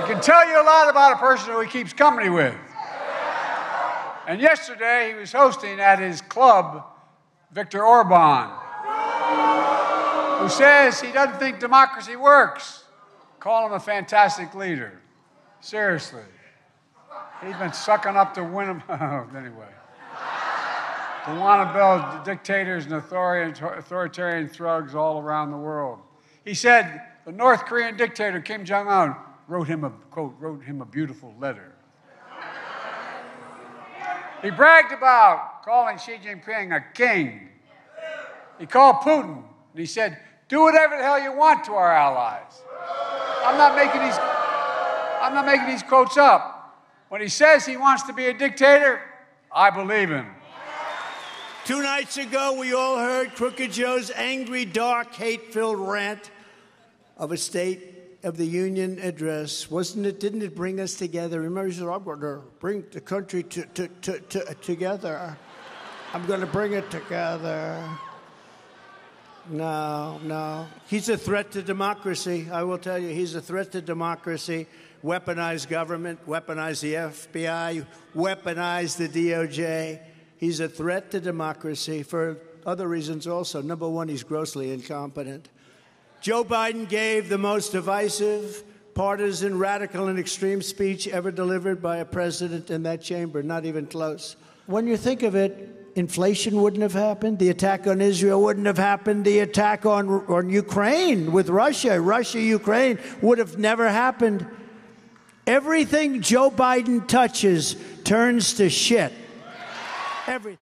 It can tell you a lot about a person who he keeps company with. And yesterday, he was hosting at his club, Viktor Orban, who says he doesn't think democracy works. Call him a fantastic leader. Seriously. He's been sucking up to win anyway. The Wanabelle dictators and authoritarian thugs all around the world. He said the North Korean dictator, Kim Jong-un, wrote him a, quote, wrote him a beautiful letter. He bragged about calling Xi Jinping a king. He called Putin, and he said, do whatever the hell you want to our allies. I'm not making these quotes up. When he says he wants to be a dictator, I believe him. 2 nights ago, we all heard Crooked Joe's angry, dark, hate-filled rant of a State of the Union address. Wasn't it? Didn't it bring us together? Remember, he said, I'm going to bring the country together. I'm going to bring it together. No. He's a threat to democracy. I will tell you, he's a threat to democracy. Weaponize government, weaponize the FBI, weaponize the DOJ. He's a threat to democracy for other reasons also. Number one, he's grossly incompetent. Joe Biden gave the most divisive, partisan, radical, and extreme speech ever delivered by a president in that chamber, not even close. When you think of it, inflation wouldn't have happened. The attack on Israel wouldn't have happened. The attack on Ukraine with Russia, Ukraine would have never happened. Everything Joe Biden touches turns to shit. Everything.